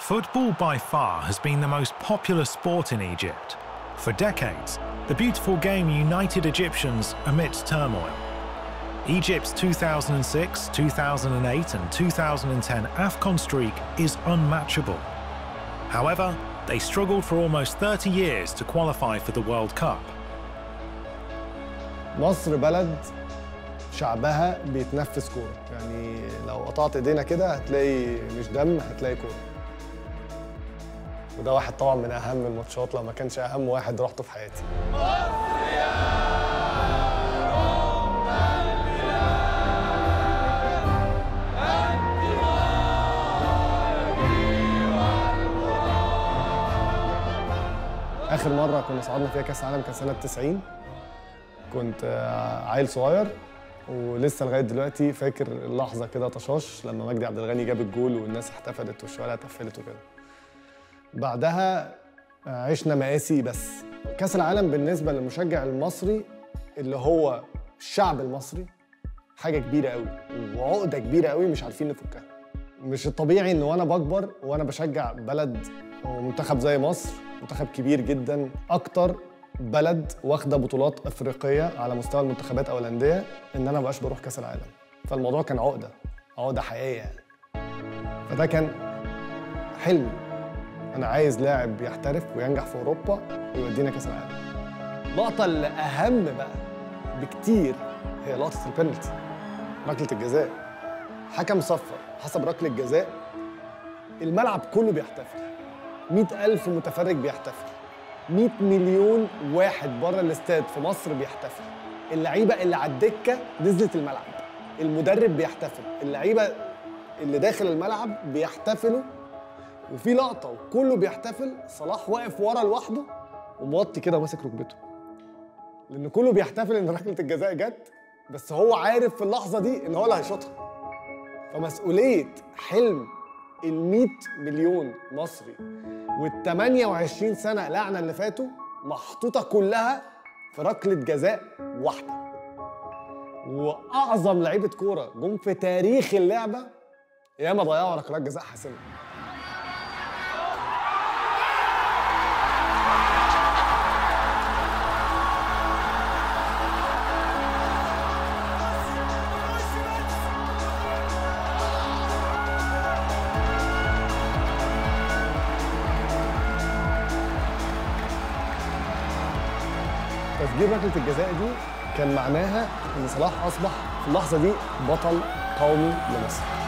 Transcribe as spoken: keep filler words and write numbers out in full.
Football by far has been the most popular sport in Egypt. For decades, the beautiful game united Egyptians amidst turmoil. Egypt's two thousand six, two thousand eight and two thousand ten AFCON streak is unmatchable. However, they struggled for almost thirty years to qualify for the World Cup. مصر بلد شعبها بيتنفس كورة، يعني لو قطعت ايدينا كده هتلاقي مش دم، هتلاقي كورة. وده واحد طبعا من أهم الماتشات، لو ما كانش أهم واحد رحته في حياتي. مصر يا رب البلاد، أنت غالبي والقرار. آخر مرة كنا صعدنا فيها كأس العالم كان سنة تسعين. كنت عيل صغير ولسه لغايه دلوقتي فاكر اللحظه كده طشاش لما مجدي عبد الغني جاب الجول والناس احتفلت والشوارع اتقفلت وكده. بعدها عشنا مآسي. بس كاس العالم بالنسبه للمشجع المصري اللي هو الشعب المصري حاجه كبيره قوي وعقده كبيره قوي مش عارفين نفكها. مش الطبيعي ان وانا بكبر وانا بشجع بلد ومنتخب زي مصر، منتخب كبير جدا، اكتر بلد واخده بطولات افريقيه على مستوى المنتخبات او الانديه، ان انا مبقاش بروح كاس العالم. فالموضوع كان عقده عقده حقيقيه يعني. فده كان حلم، انا عايز لاعب يحترف وينجح في اوروبا ويودينا كاس العالم. اللقطه اللي اهم بقى بكتير هي لقطه البنالتي، ركله الجزاء. حكم صفر حسب ركله الجزاء، الملعب كله بيحتفل، مئة ألف متفرج بيحتفل، مئة مليون واحد بره الاستاد في مصر بيحتفل، اللعيبه اللي على الدكه نزلت الملعب، المدرب بيحتفل، اللعيبه اللي داخل الملعب بيحتفلوا. وفي لقطه وكله بيحتفل، صلاح واقف ورا لوحده وموطي كده ماسك ركبته، لان كله بيحتفل ان ركله الجزاء جت، بس هو عارف في اللحظه دي ان هو اللي هيشوطها. فمسؤوليه حلم ال مئة مليون مصري وال ثمانية وعشرين سنة لعنة اللي فاتوا محطوطة كلها في ركلة جزاء واحدة. وأعظم لعيبة كورة جم في تاريخ اللعبة ياما ضيعوا ركلات جزاء حاسمة. تسجيل ركلة الجزاء دي كان معناها إن صلاح أصبح في اللحظة دي بطل قومي لمصر.